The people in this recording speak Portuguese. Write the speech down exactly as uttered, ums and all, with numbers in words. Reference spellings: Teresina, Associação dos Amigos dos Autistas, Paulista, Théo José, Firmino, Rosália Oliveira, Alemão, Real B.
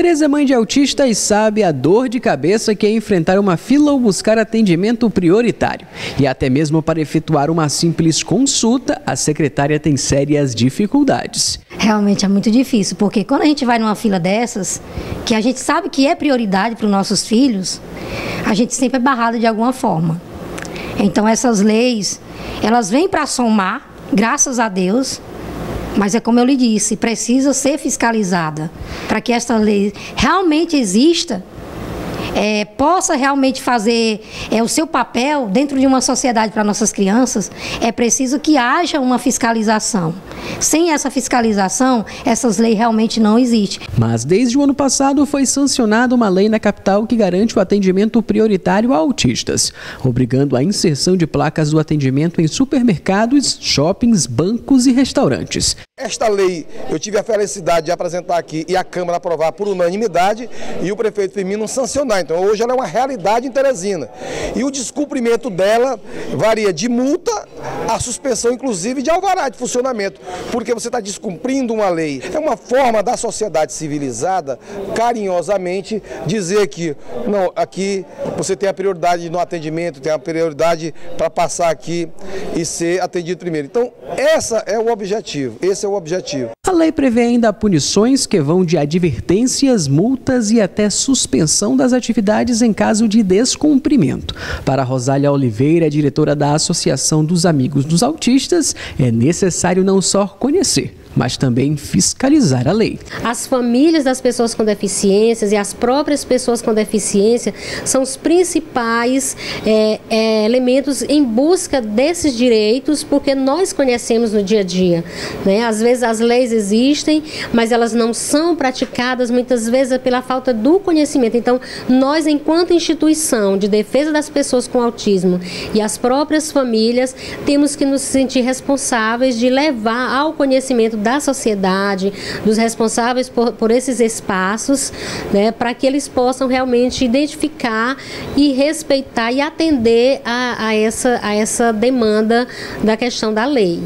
Teresa é mãe de autista e sabe a dor de cabeça que é enfrentar uma fila ou buscar atendimento prioritário. E até mesmo para efetuar uma simples consulta, a secretária tem sérias dificuldades. Realmente é muito difícil, porque quando a gente vai numa fila dessas, que a gente sabe que é prioridade para os nossos filhos, a gente sempre é barrado de alguma forma. Então essas leis, elas vêm para somar, graças a Deus. Mas é como eu lhe disse, precisa ser fiscalizada para que esta lei realmente exista, é, possa realmente fazer é, o seu papel dentro de uma sociedade para nossas crianças. É preciso que haja uma fiscalização. Sem essa fiscalização, essas leis realmente não existem. Mas desde o ano passado foi sancionada uma lei na capital que garante o atendimento prioritário a autistas, obrigando a inserção de placas do atendimento em supermercados, shoppings, bancos e restaurantes. Esta lei eu tive a felicidade de apresentar aqui e a Câmara aprovar por unanimidade e o prefeito Firmino sancionar. Então hoje ela é uma realidade em Teresina. E o descumprimento dela varia de multa a suspensão inclusive de alvará de funcionamento, porque você está descumprindo uma lei. É uma forma da sociedade civilizada carinhosamente dizer que não, aqui você tem a prioridade no atendimento, tem a prioridade para passar aqui e ser atendido primeiro. Então essa é o objetivo, esse é o o objetivo. A lei prevê ainda punições que vão de advertências, multas e até suspensão das atividades em caso de descumprimento. Para Rosália Oliveira, diretora da Associação dos Amigos dos Autistas, é necessário não só conhecer, mas também fiscalizar a lei. As famílias das pessoas com deficiências e as próprias pessoas com deficiência são os principais é, é, elementos em busca desses direitos, porque nós conhecemos no dia a dia, né? Às vezes as leis existem, mas elas não são praticadas, muitas vezes pela falta do conhecimento. Então, nós, enquanto instituição de defesa das pessoas com autismo e as próprias famílias, temos que nos sentir responsáveis de levar ao conhecimento da sociedade, dos responsáveis por, por esses espaços, né, para que eles possam realmente identificar e respeitar e atender a, a, essa, a essa demanda da questão da lei.